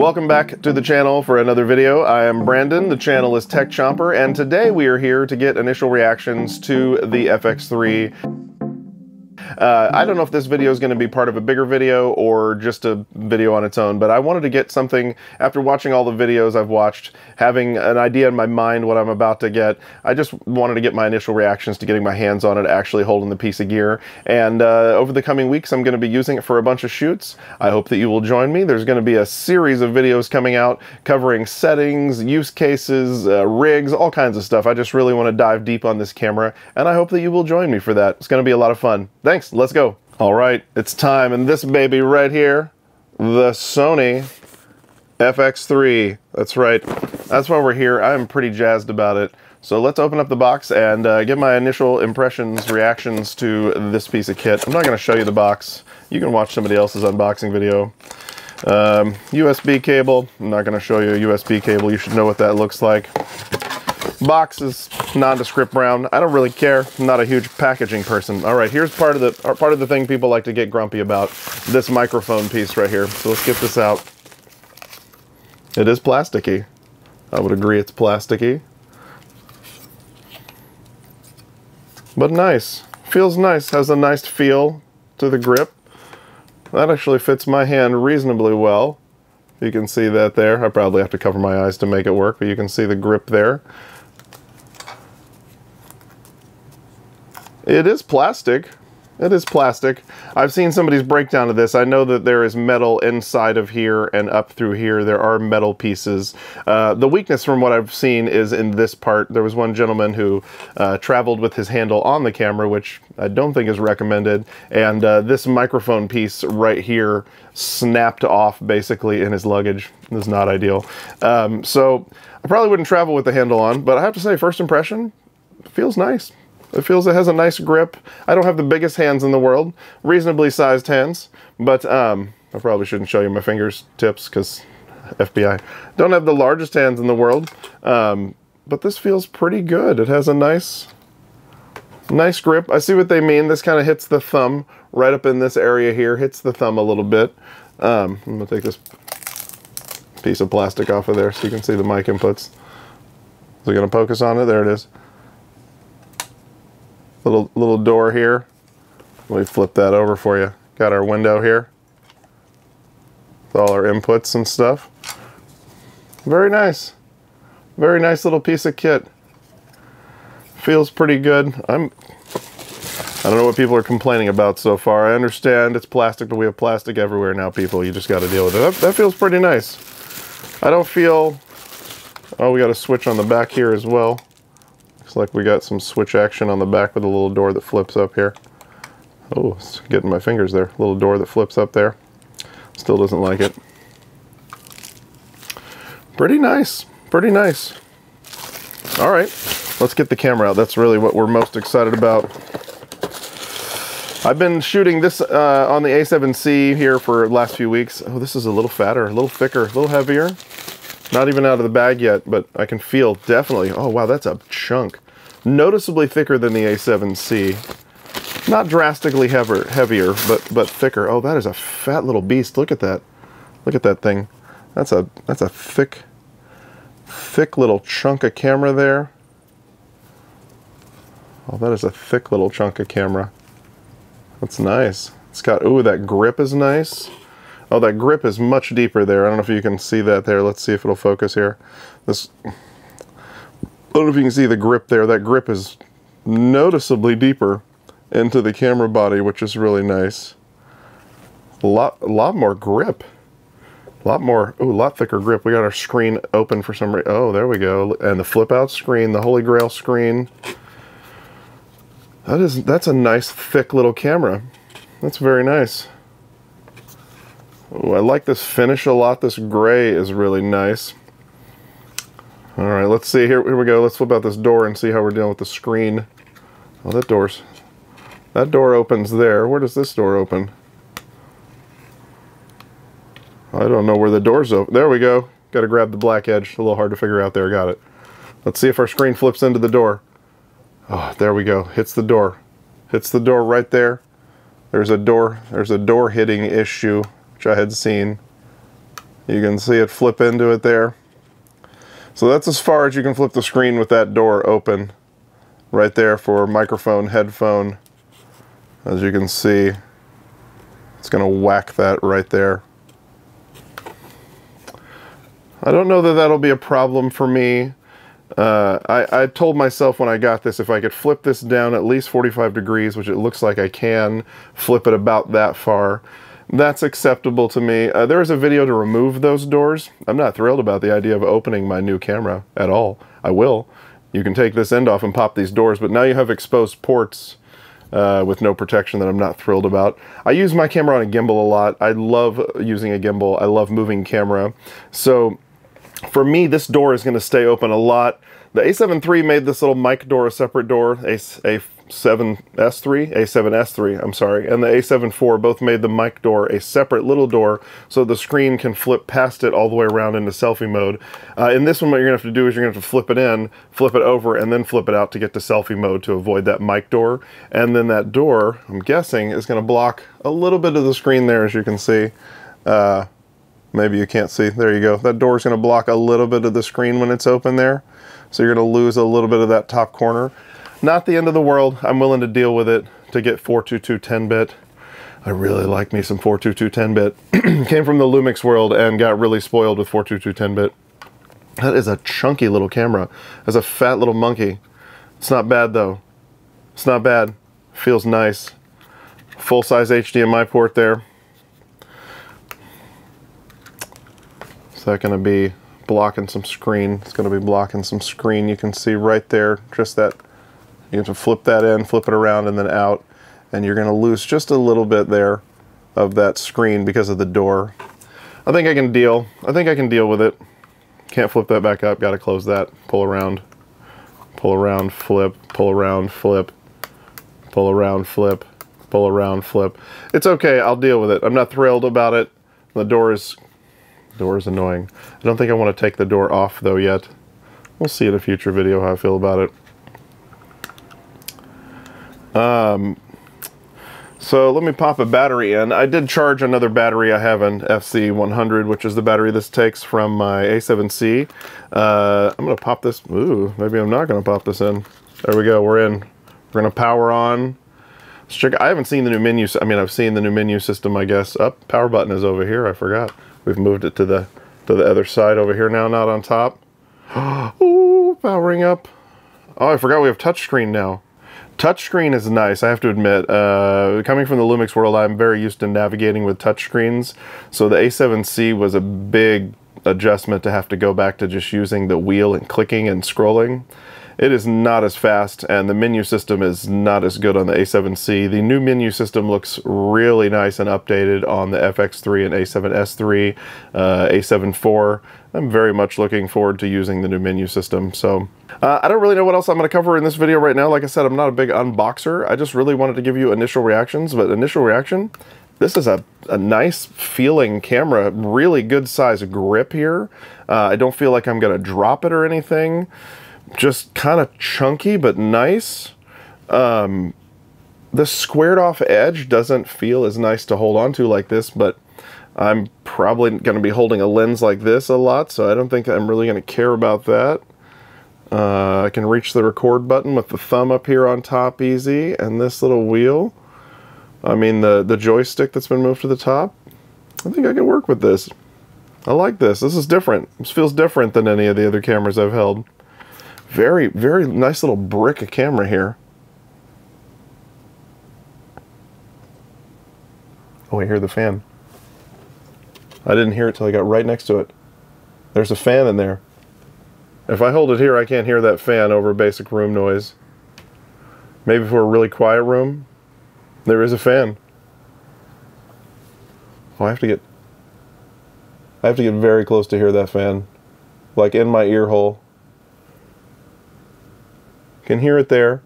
Welcome back to the channel for another video. I am Brandon, the channel is TechChomper, and today we are here to get initial reactions to the FX3. I don't know if this video is going to be part of a bigger video or just a video on its own, but I wanted to get something, after watching all the videos I've watched, having an idea in my mind what I'm about to get. I just wanted to get my initial reactions to getting my hands on it, actually holding the piece of gear. And over the coming weeks, I'm going to be using it for a bunch of shoots. I hope that you will join me. There's going to be a series of videos coming out covering settings, use cases, rigs, all kinds of stuff. I just really want to dive deep on this camera, and I hope that you will join me for that. It's going to be a lot of fun. Thanks, let's go. All right, it's time, and this baby right here, the Sony FX3. That's right, that's why we're here. I'm pretty jazzed about it. So let's open up the box and get my initial impressions, reactions to this piece of kit. I'm not gonna show you the box. You can watch somebody else's unboxing video. USB cable, I'm not gonna show you a USB cable. You should know what that looks like. Box is nondescript brown. I don't really care. I'm not a huge packaging person. All right, here's part of the thing people like to get grumpy about. This microphone piece right here. So let's get this out. It is plasticky. I would agree it's plasticky. But nice. Feels nice. Has a nice feel to the grip. That actually fits my hand reasonably well. You can see that there. I probably have to cover my eyes to make it work, but you can see the grip there. It is plastic. It is plastic. I've seen somebody's breakdown of this. I know that there is metal inside of here and up through here. There are metal pieces. The weakness from what I've seen is in this part. There was one gentleman who traveled with his handle on the camera, which I don't think is recommended. And this microphone piece right here snapped off basically in his luggage. It's not ideal. So I probably wouldn't travel with the handle on, but I have to say, first impression, feels nice. It has a nice grip. I don't have the biggest hands in the world, reasonably sized hands, but I probably shouldn't show you my fingers tips because FBI. Don't have the largest hands in the world, but this feels pretty good. It has a nice grip. I see what they mean. This kind of hits the thumb right up in this area here, hits the thumb a little bit. I'm gonna take this piece of plastic off of there so you can see the mic inputs. Is it gonna focus on it? There it is. Little door here. Let me flip that over for you. Got our window here with all our inputs and stuff. Very nice. Very nice little piece of kit. Feels pretty good. I don't know what people are complaining about so far. I understand it's plastic, but we have plastic everywhere now, people. You just got to deal with it. That feels pretty nice. I don't feel... Oh, we got a switch on the back here as well. Looks like we got some switch action on the back with a little door that flips up here. Oh, it's getting my fingers there. Little door that flips up there. Still doesn't like it. Pretty nice. Pretty nice. All right, let's get the camera out. That's really what we're most excited about. I've been shooting this on the A7C here for the last few weeks. Oh, this is a little fatter, a little thicker, a little heavier. Not even out of the bag yet, but I can feel definitely, oh wow, that's a chunk. Noticeably thicker than the A7C. Not drastically heavier, but thicker. Oh, that is a fat little beast. Look at that. Look at that thing. That's a thick little chunk of camera there. Oh, that is a thick little chunk of camera. That's nice. It's got, ooh, that grip is nice. Oh, that grip is much deeper there. I don't know if you can see that there. Let's see if it'll focus here. I don't know if you can see the grip there. That grip is noticeably deeper into the camera body, which is really nice. A lot more grip. A lot more, ooh, a lot thicker grip. We got our screen open for some reason. Oh, there we go. And the flip out screen, the Holy Grail screen. That's a nice thick little camera. That's very nice. Ooh, I like this finish a lot. This gray is really nice. All right, let's see. Here we go. Let's flip out this door and see how we're dealing with the screen. Oh, that door opens there. Where does this door open? I don't know where the door's open. There we go. Got to grab the black edge. A little hard to figure out there. Got it. Let's see if our screen flips into the door. Oh, there we go. Hits the door. Hits the door right there. There's a door hitting issue, which I had seen. You can see it flip into it there. So that's as far as you can flip the screen with that door open. Right there for microphone, headphone. As you can see, it's going to whack that right there. I don't know that that'll be a problem for me. I told myself when I got this, if I could flip this down at least 45 degrees, which it looks like I can, flip it about that far, that's acceptable to me. There is a video to remove those doors. I'm not thrilled about the idea of opening my new camera at all. I will. You can take this end off and pop these doors, but now you have exposed ports with no protection that I'm not thrilled about. I use my camera on a gimbal a lot. I love using a gimbal. I love moving camera. So for me, this door is going to stay open a lot. The A7 III made this little mic door a separate door. A7S3, I'm sorry, and the A7 IV both made the mic door a separate little door so the screen can flip past it all the way around into selfie mode. In this one, what you're going to have to do is you're going to have to flip it in, flip it over, and then flip it out to get to selfie mode to avoid that mic door. And then that door, I'm guessing, is going to block a little bit of the screen there, as you can see. Maybe you can't see. There you go. That door is going to block a little bit of the screen when it's open there. So you're going to lose a little bit of that top corner. Not the end of the world. I'm willing to deal with it to get 422 10-bit. I really like me some 422 10-bit. Came from the Lumix world and got really spoiled with 422 10-bit. That is a chunky little camera. That's a fat little monkey. It's not bad though. It's not bad. Feels nice. Full-size HDMI port there. Is that going to be blocking some screen? It's going to be blocking some screen. You can see right there, just that. You have to flip that in, flip it around, and then out. And you're going to lose just a little bit there of that screen because of the door. I think I can deal. I think I can deal with it. Can't flip that back up. Got to close that. Pull around, flip, pull around, flip, pull around, flip, pull around, flip. It's okay. I'll deal with it. I'm not thrilled about it. The door is... door is annoying. I don't think I want to take the door off though yet. We'll see in a future video how I feel about it. So let me pop a battery in. I did charge another battery. I have an FC 100, which is the battery this takes from my A7C. I'm going to pop this. Ooh, maybe I'm not going to pop this in. There we go. We're in. We're going to power on. Let's check. I haven't seen the new menu. I mean, I've seen the new menu system, I guess. Up, power button is over here. I forgot. We've moved it to the other side over here now, not on top. Ooh, powering up. Oh, I forgot we have touchscreen now. Touchscreen is nice, I have to admit. Coming from the Lumix world, I'm very used to navigating with touchscreens. So the A7C was a big adjustment to have to go back to just using the wheel and clicking and scrolling. It is not as fast, and the menu system is not as good on the A7C. The new menu system looks really nice and updated on the FX3 and A7S3, A7 IV. I'm very much looking forward to using the new menu system. So I don't really know what else I'm going to cover in this video right now. Like I said, I'm not a big unboxer. I just really wanted to give you initial reactions, but initial reaction, this is a nice feeling camera, really good size grip here. I don't feel like I'm going to drop it or anything. Just kind of chunky, but nice. The squared off edge doesn't feel as nice to hold onto like this, but I'm probably going to be holding a lens like this a lot, so I don't think I'm really going to care about that. I can reach the record button with the thumb up here on top easy, and this little wheel. I mean, the joystick that's been moved to the top. I think I can work with this. I like this. This is different. This feels different than any of the other cameras I've held. Very, very nice little brick of camera here. Oh, I hear the fan. I didn't hear it till I got right next to it. There's a fan in there. If I hold it here, I can't hear that fan over basic room noise. Maybe for a really quiet room, there is a fan. Oh, I have to get very close to hear that fan. Like in my ear hole. Can hear it there.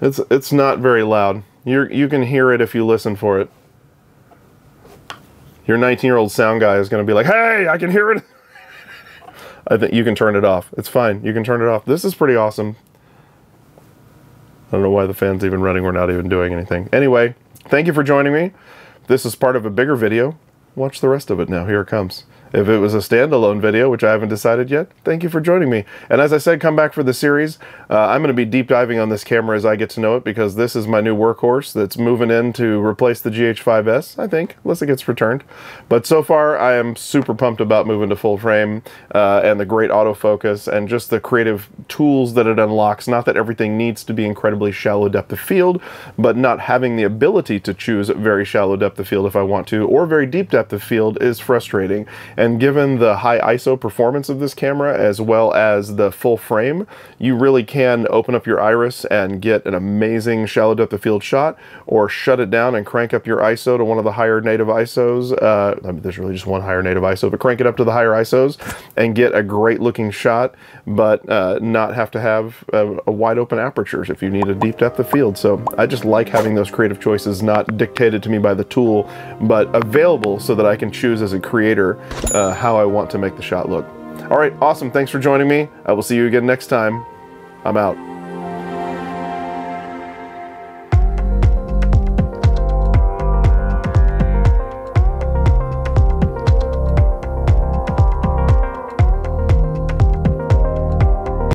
It's not very loud. You can hear it if you listen for it. Your 19-year-old sound guy is going to be like, "Hey, I can hear it." I think you can turn it off. It's fine. You can turn it off. This is pretty awesome. I don't know why the fan's even running. We're not even doing anything. Anyway, thank you for joining me. This is part of a bigger video. Watch the rest of it now, here it comes. If it was a standalone video, which I haven't decided yet, thank you for joining me. And as I said, come back for the series. I'm going to be deep diving on this camera as I get to know it, because this is my new workhorse that's moving in to replace the GH5S, I think, unless it gets returned. But so far, I am super pumped about moving to full frame and the great autofocus and just the creative tools that it unlocks. Not that everything needs to be incredibly shallow depth of field, but not having the ability to choose very shallow depth of field if I want to, or very deep depth of field, is frustrating. And given the high ISO performance of this camera, as well as the full frame, you really can open up your iris and get an amazing shallow depth of field shot, or shut it down and crank up your ISO to one of the higher native ISOs. I mean, there's really just one higher native ISO, but crank it up to the higher ISOs and get a great looking shot, but not have to have a wide open apertures if you need a deep depth of field. So I just like having those creative choices not dictated to me by the tool, but available so that I can choose as a creator how I want to make the shot look. All right, awesome. Thanks for joining me. I will see you again next time. I'm out.